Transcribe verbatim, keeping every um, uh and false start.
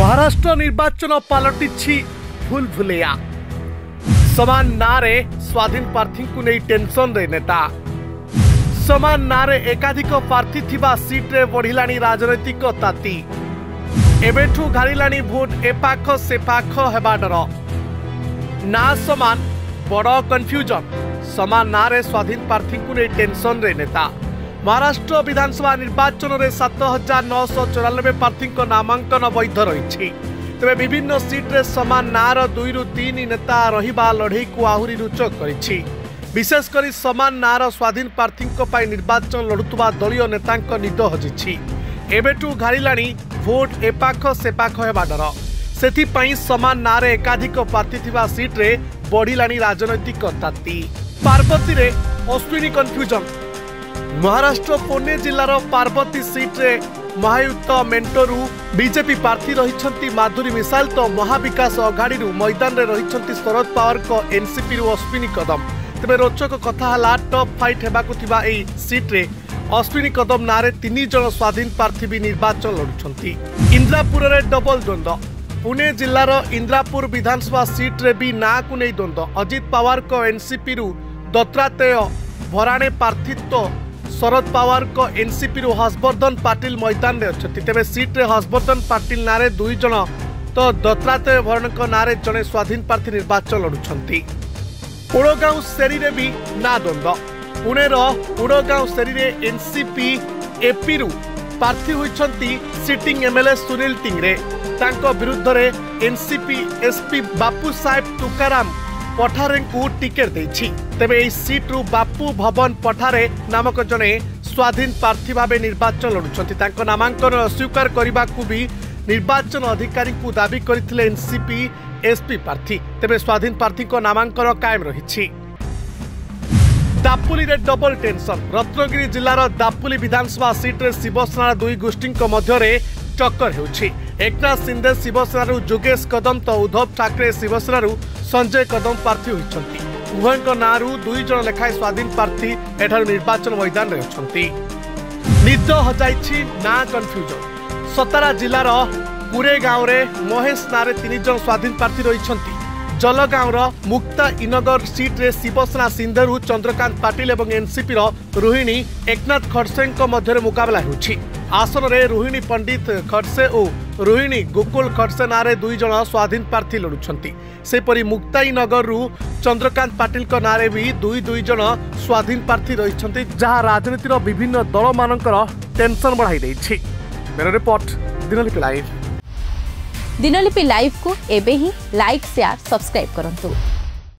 महाराष्ट्र निर्वाचन पलटिछि भूल भुलैया। समान नारे स्वाधीन प्रार्थी को नहीं टेंशन रे नेता। समान नारे एकाधिक प्रार्थी थिबा सीट रे बढ़िलानी राजनैतिक ताती। एबेठू घारिलानी भोट एपाख सेपाख हेबा डर। ना समान बड़ा कन्फ्यूजन। समान नारे स्वाधीन प्रार्थी को नहीं टेंशन रे नेता। महाराष्ट्र विधानसभा निर्वाचन में सात हजार नौ सौ चौरानबे प्रार्थी नामांकन वैध रही। तेरे विभिन्न सीट्रे समान नार दुई रु तीन नेता रहिबा लड़े को आहरी रोचक करिछि। विशेषकर समान नार स्वाधीन प्रार्थी निर्वाचन लड़ुवा दलीय नेता निद हजिछि। एबेठू घारिलानी भोट एपाख सेपाख हेबा डर। सेथिपाई समान नारे एकाधिक प्रार्थी थिबा सीट्रे बढ़िलानी राजनैतिक ताती। पार्वती रे अश्विनी कन्फ्यूजन। महाराष्ट्र पुणे जिलार पार्वती सीट्रे महायुक्त मेंटरू बीजेपी प्रार्थी रही माधुरी मिसाल तो महाविकास अघाड़ी मैदान में रही शरद पवार को एनसीपी अश्विनी कदम। तेरे रोचक कथा है टप फाइट होगा सीट्रे अश्विनी कदम नारे तीन जन स्वाधीन प्रार्थी भी निर्वाचन लड़ुंट। इंद्रापुर में डबल द्वंद्व। पुणे जिलार इंद्रापुर विधानसभा सीट्रे भी ना को नहीं द्वंद्व। अजित पवार को एनसीपी दत्तात्रेय भराणे प्रार्थीत्व शरद पवार को एनसीपी रु हर्षवर्धन पाटिल मैदान में अच्छा। तेरे सीट्रे हर्षवर्धन पाटिल नारे दुई जन तो दत्तात्रेय भरण नारे जड़े स्वाधीन प्रार्थी निर्वाचन लड़ुंट। उड़गांव सेरी रे भी ना द्वंद्व। पुणे उड़गांव सेरी रे एनसीपी एपी रु प्रार्थी होती सिटिंग एमएलए सुनील टिंगरे। विरुद्ध में एनसीपी एसपी बापू साहेब तुकाराम पठारे को टिकेट देछि। तेबे एही सीट रु बापू भवन पठारे नामक जने स्वाधीन प्रार्थी भावे निर्वाचन लड़ुछंती। तांको नामांकन अस्वीकार करबा को भी निर्वाचन अधिकारी को दाबी करथिले एनसीपी एसपी प्रार्थी। तेबे स्वाधीन प्रार्थी को नामांकन कायम रहिछि। दापुली रे डबल टेंशन। रत्नगिरी जिलार दापुली विधानसभा सीट रे शिवसेना दुई गोष्ठी को मध्य रे टक्कर होछि। एकनाथ शिंदे शिवसेना योगेश कदम तो उद्धव ठाकरे शिवसेना संजय कदम प्रार्थी होती। उभयों नारू दुई जन लेखाएं स्वाधीन प्रार्थी एठार निर्वाचन मैदान में अच्छी। निद हजाई ना कन्फ्यूजन। सतारा जिलार कुरे गाँव में महेश नारे तीन जन स्वाधीन प्रार्थी रही। जलगाँवर मुक्ता इनगर सीट्रे शिवसेना सिंधेरू चंद्रकांत पाटिल और एनसीपी रोहिणी एकनाथ खड़से मध्य मुकबला होछि। आसन में रोहिणी पंडित खड़से और रोहिणी गोकुल खड़से नारे दुई जन स्वाधीन प्रार्थी लड़ुंट। सेपरी मुक्ताई नगर रु चंद्रकांत पाटिल को नारे भी दुई दुई जन स्वाधीन प्रार्थी रही, जहां राजनीतिर विभिन्न दल मानकर टेंशन बढ़ाई देछि। मेरा report Dinlipi live. Dinlipi live को एबे ही लाइक शेयर सब्सक्राइब करंतु।